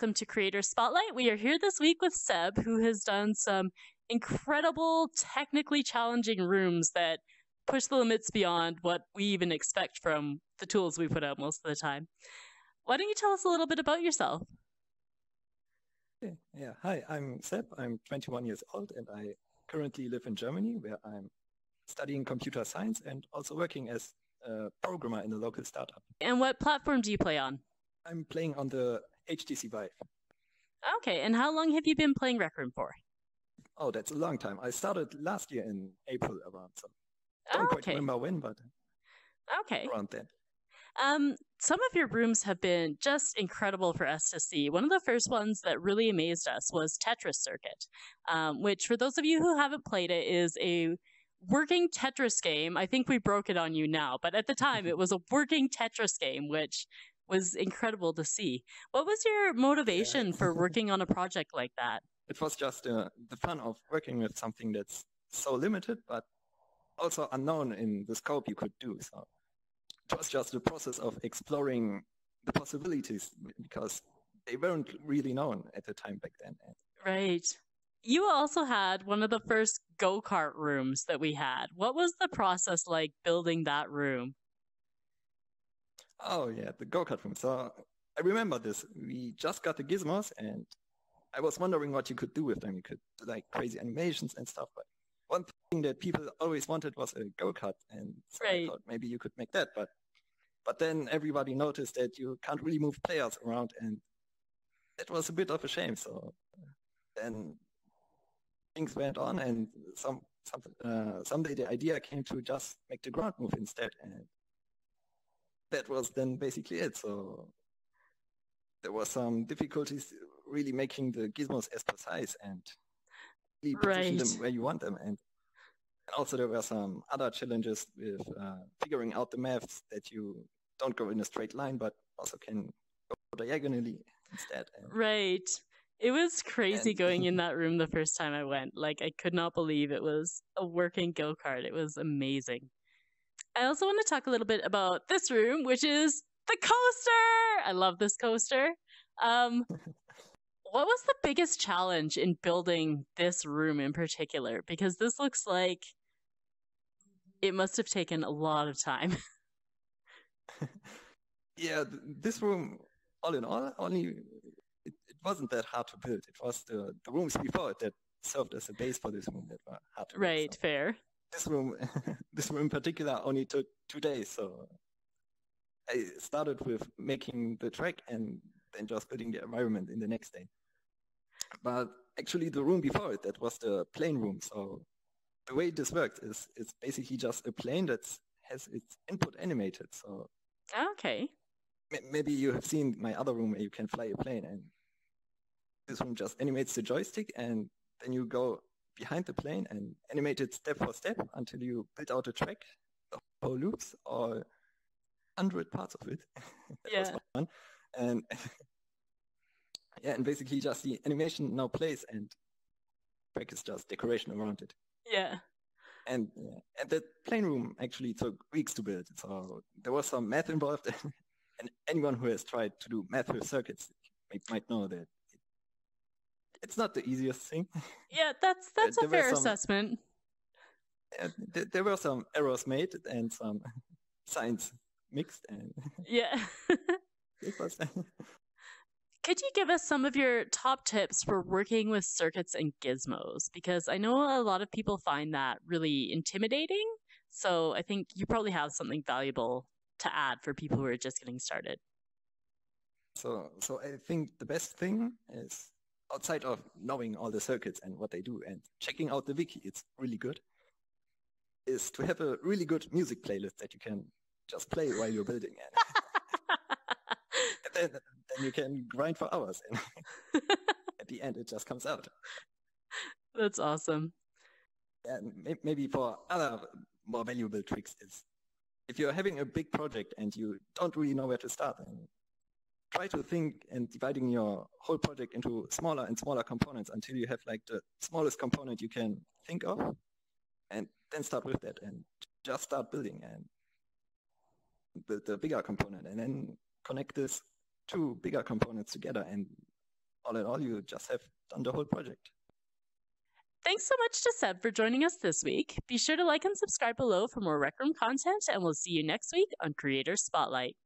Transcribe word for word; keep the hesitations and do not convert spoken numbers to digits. welcome to Creator Spotlight. We are here this week with Seb, who has done some incredible, technically challenging rooms that push the limits beyond what we even expect from the tools we put out most of the time. Why don't you tell us a little bit about yourself? Yeah, yeah. Hi, I'm Seb. I'm twenty-one years old, and I currently live in Germany, where I'm studying computer science and also working as a programmer in a local startup. And what platform do you play on? I'm playing on the H T C Vive. Okay, and how long have you been playing Rec Room for? Oh, that's a long time. I started last year in April around, so I don't oh, okay. quite remember when, but okay. around then. Um, some of your rooms have been just incredible for us to see. One of the first ones that really amazed us was Tetris Circuit, um, which for those of you who haven't played it is a working Tetris game. I think we broke it on you now, but at the time it was a working Tetris game, which was incredible to see. What was your motivation yeah. for working on a project like that? It was just uh, the fun of working with something that's so limited, but also unknown in the scope you could do. So it was just the process of exploring the possibilities, because they weren't really known at the time back then. Right. You also had one of the first go-kart rooms that we had. What was the process like building that room? Oh, yeah, the go-kart room. So I remember this. We just got the gizmos, and I was wondering what you could do with them. You could do, like, crazy animations and stuff. But one thing that people always wanted was a go-kart, and so right. I thought maybe you could make that. But but then everybody noticed that you can't really move players around, and that was a bit of a shame. So then things went on, and some, some uh, someday the idea came to just make the ground move instead, and that was then basically it. So there were some difficulties really making the gizmos as precise and really position right. them where you want them. And also there were some other challenges with uh, figuring out the maths, that you don't go in a straight line, but also can go diagonally instead. And right. It was crazy and going in that room the first time I went. Like, I could not believe it was a working go-kart. It was amazing. I also want to talk a little bit about this room, which is the coaster. I love this coaster. Um, what was the biggest challenge in building this room in particular? Because this looks like it must have taken a lot of time. Yeah, this room, all in all, only it, it wasn't that hard to build. It was the, the rooms before it that served as a base for this room that were hard to build. Right, so. Fair. This room, this room in particular, only took two days. So I started with making the track and then just building the environment in the next day. But actually, the room before it, that was the plane room. So the way this works is it's basically just a plane that has its input animated. So okay, maybe you have seen my other room where you can fly a plane, and this room just animates the joystick, and then you go behind the plane and animate it step for step until you build out a track, the whole loops, or one hundred parts of it. That yeah. was fun. And yeah, and basically just the animation now plays, and track is just decoration around it. Yeah. And yeah, and the plane room actually took weeks to build, so there was some math involved, and, and anyone who has tried to do math with circuits might, might know that it's not the easiest thing. Yeah, that's that's a fair some, assessment. Uh, th there were some errors made and some signs mixed. And yeah. It was. Could you give us some of your top tips for working with circuits and gizmos? Because I know a lot of people find that really intimidating. So I think you probably have something valuable to add for people who are just getting started. So, so I think the best thing is, outside of knowing all the circuits and what they do and checking out the wiki, it's really good, is to have a really good music playlist that you can just play while you're building. And, and then, then you can grind for hours, and at the end it just comes out. That's awesome. And maybe for other more valuable tricks is, if you're having a big project and you don't really know where to start, and try to think and dividing your whole project into smaller and smaller components until you have like the smallest component you can think of, and then start with that and just start building and build the bigger component, and then connect these two bigger components together, and all in all, you just have done the whole project. Thanks so much to Seb for joining us this week. Be sure to like and subscribe below for more Rec Room content, and we'll see you next week on Creator Spotlight.